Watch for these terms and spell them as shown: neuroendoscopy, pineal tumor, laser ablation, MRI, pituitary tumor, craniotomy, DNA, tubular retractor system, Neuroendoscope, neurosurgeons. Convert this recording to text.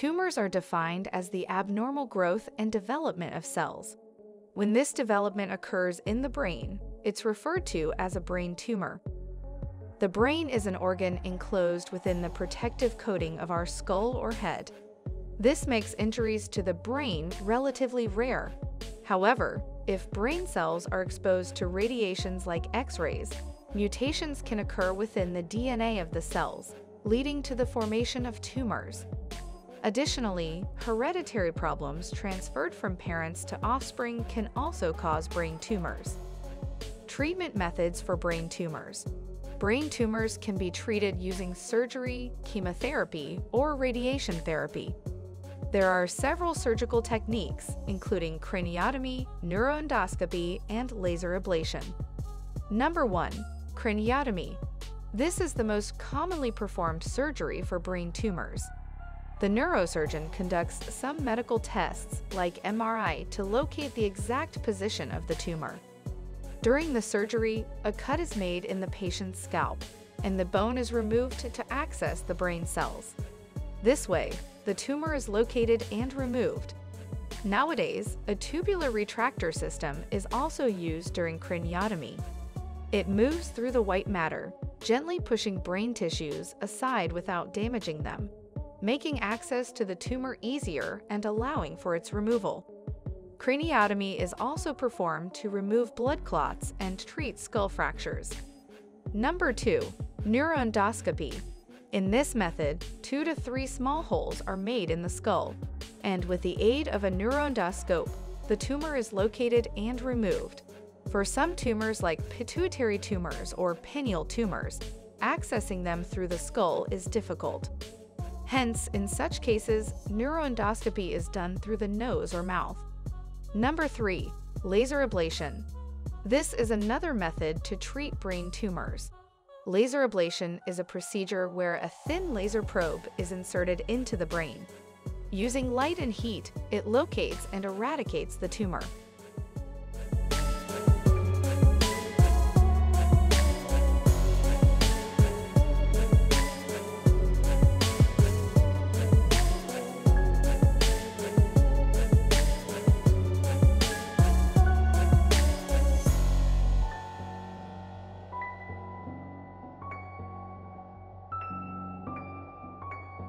Tumors are defined as the abnormal growth and development of cells. When this development occurs in the brain, it's referred to as a brain tumor. The brain is an organ enclosed within the protective coating of our skull or head. This makes injuries to the brain relatively rare. However, if brain cells are exposed to radiations like X-rays, mutations can occur within the DNA of the cells, leading to the formation of tumors. Additionally, hereditary problems transferred from parents to offspring can also cause brain tumors. Treatment methods for brain tumors. Brain tumors can be treated using surgery, chemotherapy, or radiation therapy. There are several surgical techniques, including craniotomy, neuroendoscopy, and laser ablation. Number 1. Craniotomy. This is the most commonly performed surgery for brain tumors. The neurosurgeon conducts some medical tests, like MRI, to locate the exact position of the tumor. During the surgery, a cut is made in the patient's scalp, and the bone is removed to access the brain cells. This way, the tumor is located and removed. Nowadays, a tubular retractor system is also used during craniotomy. It moves through the white matter, gently pushing brain tissues aside without damaging them, making access to the tumor easier and allowing for its removal. Craniotomy is also performed to remove blood clots and treat skull fractures. Number 2. Neuroendoscopy. In this method, 2 to 3 small holes are made in the skull, and with the aid of a neuroendoscope, the tumor is located and removed. For some tumors like pituitary tumors or pineal tumors, accessing them through the skull is difficult. Hence, in such cases, neuroendoscopy is done through the nose or mouth. Number 3. Laser ablation. This is another method to treat brain tumors. Laser ablation is a procedure where a thin laser probe is inserted into the brain. Using light and heat, it locates and eradicates the tumor.